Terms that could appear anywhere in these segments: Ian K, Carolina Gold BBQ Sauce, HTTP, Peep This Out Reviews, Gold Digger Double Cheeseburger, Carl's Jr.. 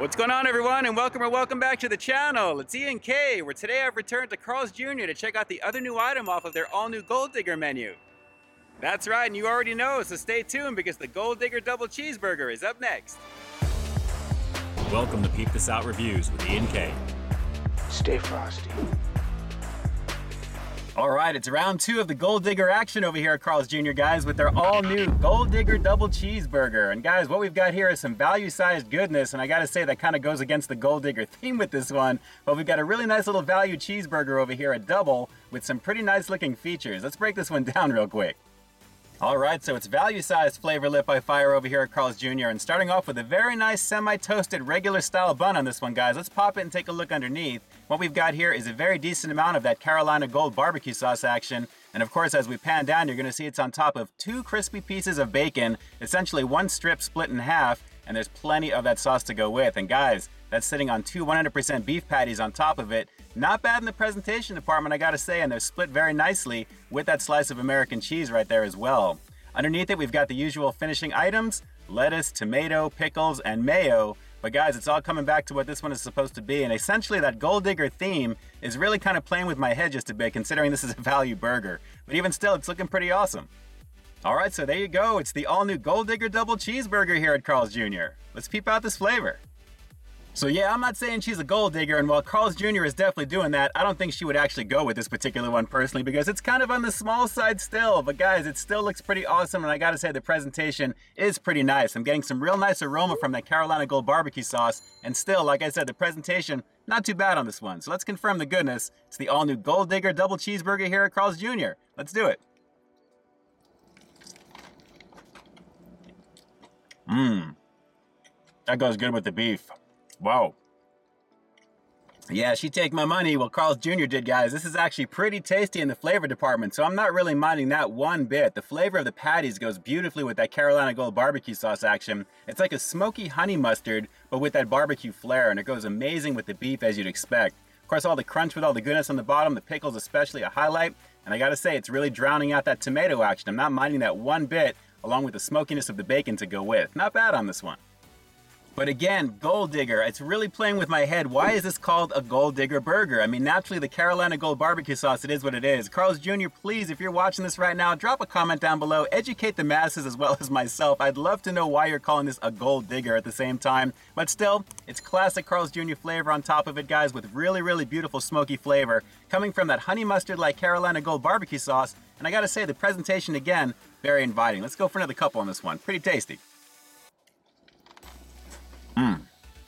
What's going on, everyone, and welcome back to the channel. It's Ian K, where today I've returned to Carl's Jr. to check out the other new item off of their all-new Gold Digger menu. That's right, and you already know, so stay tuned because the Gold Digger Double Cheeseburger is up next. Welcome to Peep This Out Reviews with Ian K. Stay frosty. All right, it's round two of the Gold Digger action over here at Carl's Jr., guys, with their all-new Gold Digger Double Cheeseburger. And guys, what we've got here is some value-sized goodness, and I gotta say that kind of goes against the Gold Digger theme with this one, but we've got a really nice little value cheeseburger over here, a double, with some pretty nice-looking features. Let's break this one down real quick. All right, so it's value-sized flavor lit by fire over here at Carl's Jr., and starting off with a very nice semi-toasted regular-style bun on this one, guys. Let's pop it and take a look underneath. What we've got here is a very decent amount of that Carolina Gold barbecue sauce action. And of course, as we pan down, you're gonna see it's on top of two crispy pieces of bacon, essentially one strip split in half, and there's plenty of that sauce to go with. And guys, that's sitting on two 100% beef patties on top of it. Not bad in the presentation department, I gotta say, and they're split very nicely with that slice of American cheese right there as well. Underneath it, we've got the usual finishing items, lettuce, tomato, pickles, and mayo. But guys, it's all coming back to what this one is supposed to be, and essentially that Gold Digger theme is really kind of playing with my head just a bit, considering this is a value burger. But even still, it's looking pretty awesome. All right, so there you go. It's the all-new Gold Digger Double Cheeseburger here at Carl's Jr. Let's peep out this flavor. So yeah, I'm not saying she's a gold digger, and while Carl's Jr. is definitely doing that, I don't think she would actually go with this particular one personally because it's kind of on the small side still. But guys, it still looks pretty awesome, and I gotta say the presentation is pretty nice. I'm getting some real nice aroma from that Carolina Gold barbecue sauce, and still, like I said, the presentation, not too bad on this one. So let's confirm the goodness. It's the all-new Gold Digger Double Cheeseburger here at Carl's Jr. Let's do it. That goes good with the beef. Wow. Yeah, she take my money. Well, Carl's Jr. did, guys. This is actually pretty tasty in the flavor department, so I'm not really minding that one bit. The flavor of the patties goes beautifully with that Carolina Gold barbecue sauce action. It's like a smoky honey mustard, but with that barbecue flair, and it goes amazing with the beef as you'd expect. Of course, all the crunch with all the goodness on the bottom, the pickles especially a highlight, and I gotta say, it's really drowning out that tomato action. I'm not minding that one bit, along with the smokiness of the bacon to go with. Not bad on this one. But again, Gold Digger, it's really playing with my head. Why is this called a Gold Digger burger? I mean, naturally, the Carolina Gold barbecue sauce, it is what it is. Carl's Jr., please, if you're watching this right now, drop a comment down below. Educate the masses as well as myself. I'd love to know why you're calling this a Gold Digger at the same time. But still, it's classic Carl's Jr. flavor on top of it, guys, with really, really beautiful smoky flavor coming from that honey mustard-like Carolina Gold barbecue sauce. And I gotta say, the presentation, again, very inviting. Let's go for another couple on this one. Pretty tasty.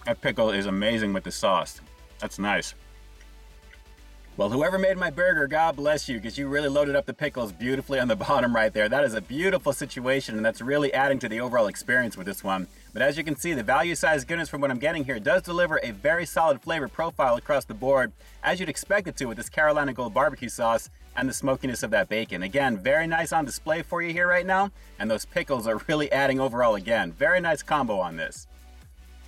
That pickle is amazing with the sauce. That's nice. Well, whoever made my burger, God bless you, because you really loaded up the pickles beautifully on the bottom right there. That is a beautiful situation, and that's really adding to the overall experience with this one. But as you can see, the value-sized goodness from what I'm getting here does deliver a very solid flavor profile across the board, as you'd expect it to with this Carolina Gold barbecue sauce and the smokiness of that bacon. Again, very nice on display for you here right now, and those pickles are really adding overall again. Very nice combo on this.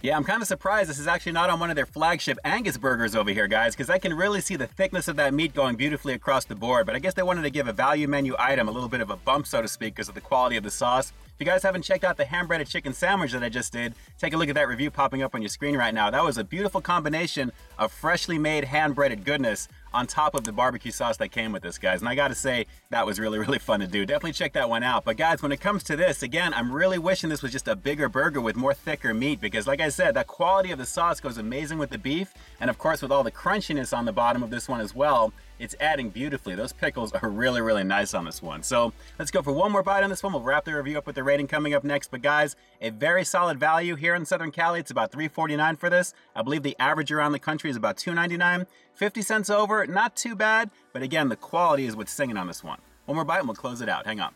Yeah, I'm kind of surprised this is actually not on one of their flagship Angus burgers over here, guys, because I can really see the thickness of that meat going beautifully across the board, but I guess they wanted to give a value menu item a little bit of a bump, so to speak, because of the quality of the sauce. If you guys haven't checked out the hand-breaded chicken sandwich that I just did, take a look at that review popping up on your screen right now. That was a beautiful combination of freshly made hand-breaded goodness on top of the barbecue sauce that came with this, guys. And I gotta say, that was really, really fun to do. Definitely check that one out. But guys, when it comes to this, again, I'm really wishing this was just a bigger burger with more thicker meat, because like I said, that quality of the sauce goes amazing with the beef, and of course with all the crunchiness on the bottom of this one as well, it's adding beautifully. Those pickles are really, really nice on this one. So let's go for one more bite on this one. We'll wrap the review up with the rating coming up next. But guys, a very solid value here in Southern Cali. It's about $3.49 for this. I believe the average around the country is about $2.99. 50 cents over. Not too bad, but again, the quality is what's singing on this one. One more bite and we'll close it out. Hang on.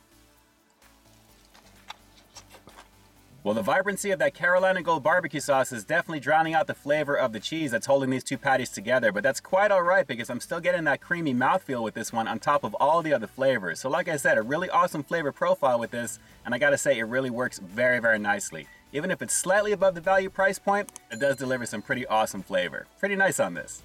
Well, the vibrancy of that Carolina Gold barbecue sauce is definitely drowning out the flavor of the cheese that's holding these two patties together, but that's quite all right because I'm still getting that creamy mouthfeel with this one on top of all the other flavors. So like I said, a really awesome flavor profile with this, and I gotta say, it really works very, very nicely. Even if it's slightly above the value price point, it does deliver some pretty awesome flavor. Pretty nice on this.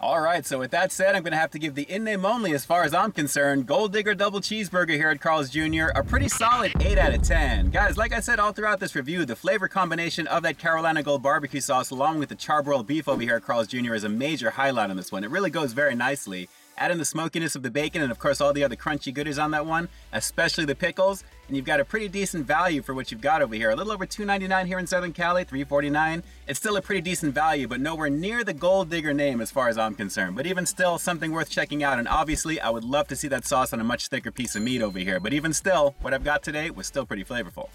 All right, so with that said, I'm going to have to give the in-name only, as far as I'm concerned, Gold Digger Double Cheeseburger here at Carl's Jr. a pretty solid 8 out of 10. Guys, like I said all throughout this review, the flavor combination of that Carolina Gold barbecue sauce along with the charbroiled beef over here at Carl's Jr. is a major highlight on this one. It really goes very nicely. Add in the smokiness of the bacon and, of course, all the other crunchy goodies on that one, especially the pickles, and you've got a pretty decent value for what you've got over here. A little over $2.99 here in Southern Cali, $3.49. It's still a pretty decent value, but nowhere near the Gold Digger name as far as I'm concerned. But even still, something worth checking out, and obviously, I would love to see that sauce on a much thicker piece of meat over here. But even still, what I've got today was still pretty flavorful.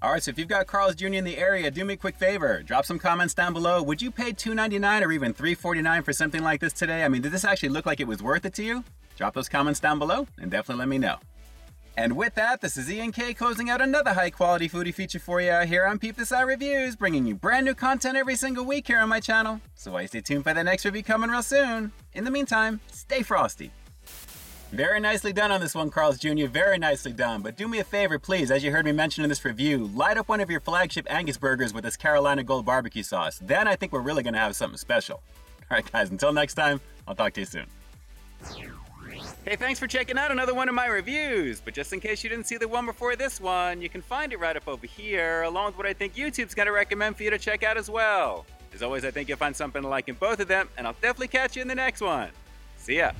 All right, so if you've got Carl's Jr. in the area, do me a quick favor. Drop some comments down below. Would you pay $2.99 or even $3.49 for something like this today? I mean, did this actually look like it was worth it to you? Drop those comments down below and definitely let me know. And with that, this is Ian K closing out another high-quality foodie feature for you here on Peep This Out Reviews, bringing you brand new content every single week here on my channel. So why stay tuned for the next review coming real soon. In the meantime, stay frosty. Very nicely done on this one, Carl's Jr. Very nicely done. But do me a favor, please, as you heard me mention in this review, light up one of your flagship Angus burgers with this Carolina Gold barbecue sauce. Then I think we're really going to have something special. All right, guys, until next time, I'll talk to you soon. Hey, thanks for checking out another one of my reviews. But just in case you didn't see the one before this one, you can find it right up over here, along with what I think YouTube's going to recommend for you to check out as well. As always, I think you'll find something to like in both of them, and I'll definitely catch you in the next one. See ya.